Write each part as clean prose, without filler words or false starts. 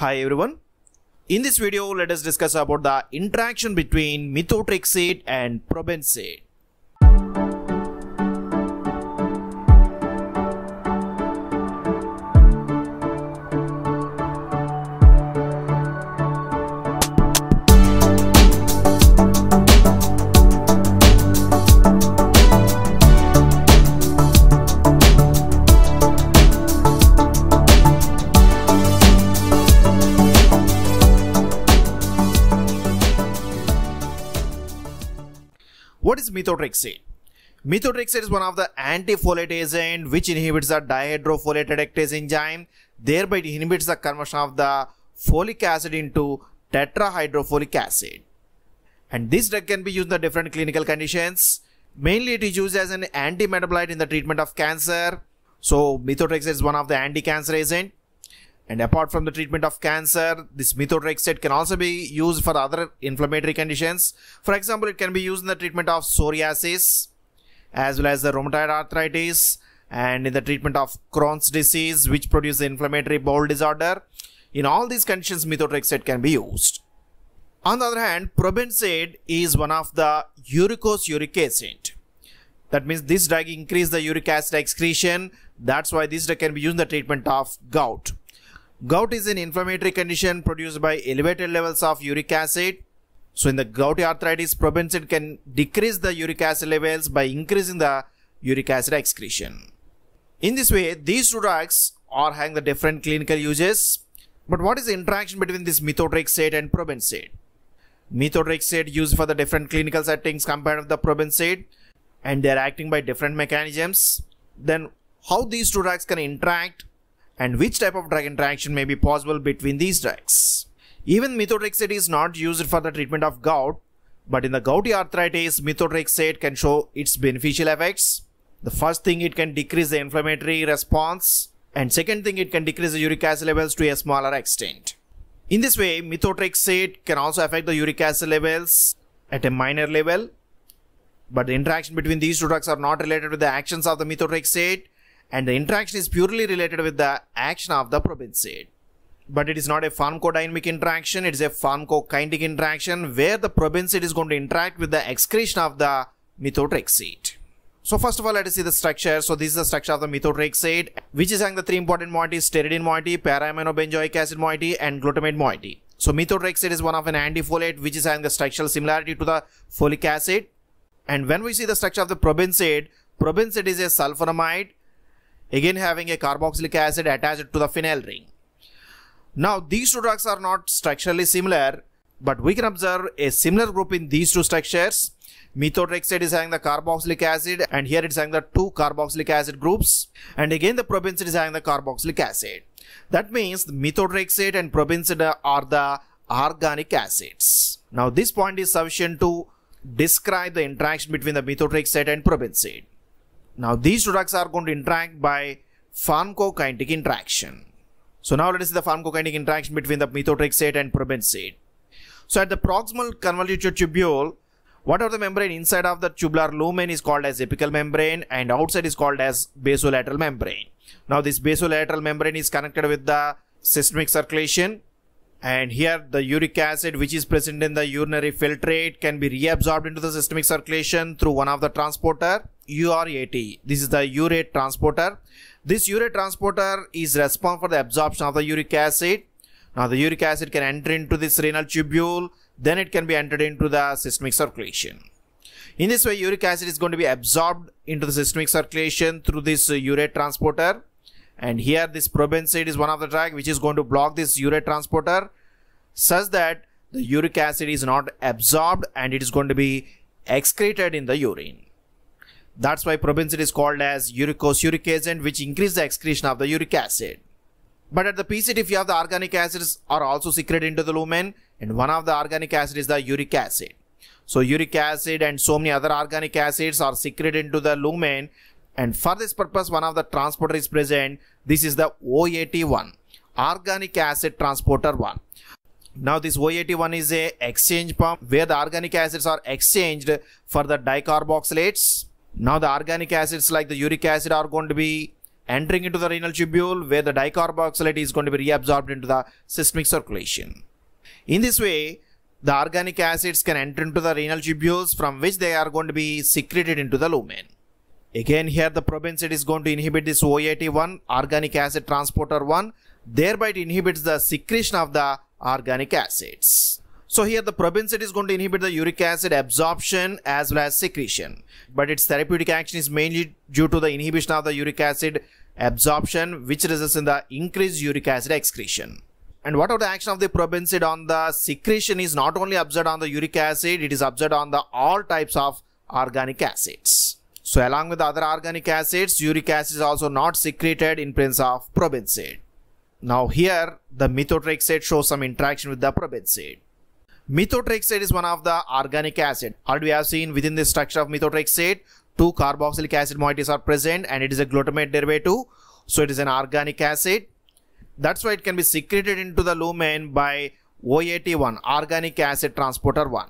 Hi everyone, in this video let us discuss about the interaction between methotrexate and probenecid. What is methotrexate? Methotrexate is one of the antifolate agent which inhibits the dihydrofolate reductase enzyme, thereby it inhibits the conversion of the folic acid into tetrahydrofolic acid. And this drug can be used in the different clinical conditions. Mainly it is used as an anti-metabolite in the treatment of cancer. So methotrexate is one of the anti-cancer agent. And apart from the treatment of cancer, this methotrexate can also be used for other inflammatory conditions. For example, it can be used in the treatment of psoriasis, as well as the rheumatoid arthritis, and in the treatment of Crohn's disease, which produces inflammatory bowel disorder. In all these conditions, methotrexate can be used. On the other hand, probenecid is one of the uricosuric agent. That means this drug increases the uric acid excretion. That's why this drug can be used in the treatment of gout. Gout is an inflammatory condition produced by elevated levels of uric acid. So in the gouty arthritis, probenecid can decrease the uric acid levels by increasing the uric acid excretion. In this way, these two drugs are having the different clinical uses. But what is the interaction between this methotrexate and probenecid? Methotrexate used for the different clinical settings compared with the probenecid, and they are acting by different mechanisms. Then how these two drugs can interact and which type of drug interaction may be possible between these drugs. Even methotrexate is not used for the treatment of gout, but in the gouty arthritis, methotrexate can show its beneficial effects. The first thing, it can decrease the inflammatory response, and second thing, it can decrease the uric acid levels to a smaller extent. In this way, methotrexate can also affect the uric acid levels at a minor level, but the interaction between these two drugs are not related with the actions of the methotrexate, and the interaction is purely related with the action of the probenecid. But it is not a pharmacodynamic interaction, it is a pharmacokinetic interaction where the probenecid is going to interact with the excretion of the methotrexate. So first of all, let us see the structure. So this is the structure of the methotrexate, which is having the three important moieties: steridine moiety, paraaminobenzoic acid moiety, and glutamate moiety. So methotrexate is one of an antifolate which is having the structural similarity to the folic acid. And when we see the structure of the probenecid, probenecid is a sulfonamide, again having a carboxylic acid attached to the phenyl ring. Now these two drugs are not structurally similar, but we can observe a similar group in these two structures. Methotrexate is having the carboxylic acid, and here it's having the two carboxylic acid groups, and again the probenecid is having the carboxylic acid. That means the methotrexate and probenecid are the organic acids. Now this point is sufficient to describe the interaction between the methotrexate and probenecid. Now these two drugs are going to interact by pharmacokinetic interaction. So now let us see the pharmacokinetic interaction between the methotrexate and probenecid. So at the proximal convoluted tubule, whatever the membrane inside of the tubular lumen is called as apical membrane, and outside is called as basolateral membrane. Now this basolateral membrane is connected with the systemic circulation, and here the uric acid which is present in the urinary filtrate can be reabsorbed into the systemic circulation through one of the transporter, urate. This is the urate transporter. This urate transporter is responsible for the absorption of the uric acid. Now the uric acid can enter into this renal tubule, then it can be entered into the systemic circulation. In this way, uric acid is going to be absorbed into the systemic circulation through this urate transporter. And here this probenecid is one of the drugs which is going to block this urate transporter such that the uric acid is not absorbed and it is going to be excreted in the urine. That's why probenecid is called as uricosuric agent, which increases the excretion of the uric acid. But at the PCT, if you have the organic acids are also secreted into the lumen, and one of the organic acids is the uric acid. So uric acid and so many other organic acids are secreted into the lumen, and for this purpose one of the transporter is present. This is the OAT1, organic acid transporter 1. Now this OAT1 is a exchange pump where the organic acids are exchanged for the dicarboxylates. Now the organic acids like the uric acid are going to be entering into the renal tubule, where the dicarboxylate is going to be reabsorbed into the systemic circulation. In this way, the organic acids can enter into the renal tubules, from which they are going to be secreted into the lumen. Again, here the probenecid is going to inhibit this OAT1, organic acid transporter 1. Thereby, it inhibits the secretion of the organic acids. So here the probenecid is going to inhibit the uric acid absorption as well as secretion. But its therapeutic action is mainly due to the inhibition of the uric acid absorption, which results in the increased uric acid excretion. And what are the action of the probenecid on the secretion is not only observed on the uric acid, it is observed on the all types of organic acids. So along with the other organic acids, uric acid is also not secreted in presence of probenecid. Now here the methotrexate shows some interaction with the probenecid. Methotrexate is one of the organic acid. Already we have seen within the structure of methotrexate, two carboxylic acid moieties are present and it is a glutamate derivative. So it is an organic acid. That's why it can be secreted into the lumen by OAT1, organic acid transporter 1.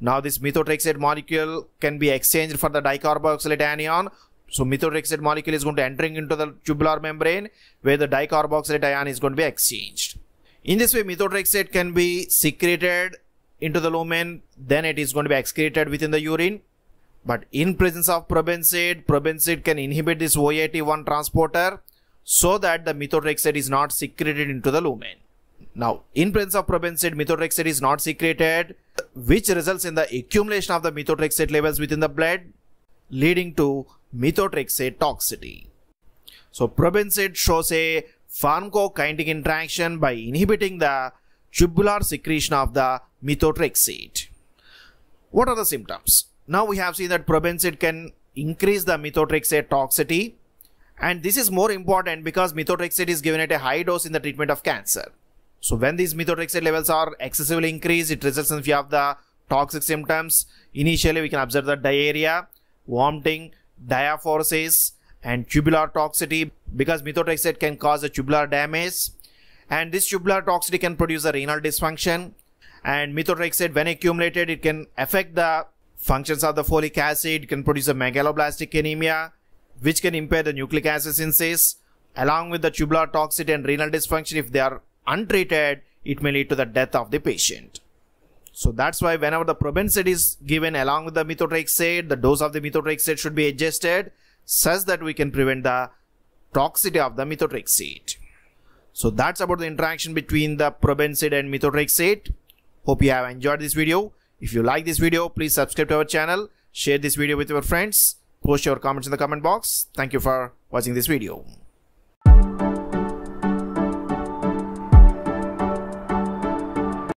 Now this methotrexate molecule can be exchanged for the dicarboxylate anion. So methotrexate molecule is going to enter into the tubular membrane where the dicarboxylate ion is going to be exchanged. In this way, methotrexate can be secreted into the lumen, then it is going to be excreted within the urine. But in presence of probenecid, probenecid can inhibit this OAT1 transporter, so that the methotrexate is not secreted into the lumen. Now, in presence of probenecid, methotrexate is not secreted, which results in the accumulation of the methotrexate levels within the blood, leading to methotrexate toxicity. So, probenecid shows a pharmacokinetic interaction by inhibiting the tubular secretion of the methotrexate. What are the symptoms? Now, we have seen that probenecid can increase the methotrexate toxicity. And this is more important because methotrexate is given at a high dose in the treatment of cancer. So when these methotrexate levels are excessively increased, it results in few of the toxic symptoms. Initially, we can observe the diarrhea, vomiting, diaphoresis, and tubular toxicity because methotrexate can cause a tubular damage. And this tubular toxicity can produce a renal dysfunction. And methotrexate, when accumulated, it can affect the functions of the folic acid, it can produce a megaloblastic anemia, which can impair the nucleic acid synthesis. Along with the tubular toxicity and renal dysfunction, if they are untreated, it may lead to the death of the patient. So that's why whenever the probenecid is given along with the methotrexate, the dose of the methotrexate should be adjusted such that we can prevent the toxicity of the methotrexate. So that's about the interaction between the probenecid and methotrexate. Hope you have enjoyed this video. If you like this video, please subscribe to our channel, share this video with your friends. Post your comments in the comment box. Thank you for watching this video.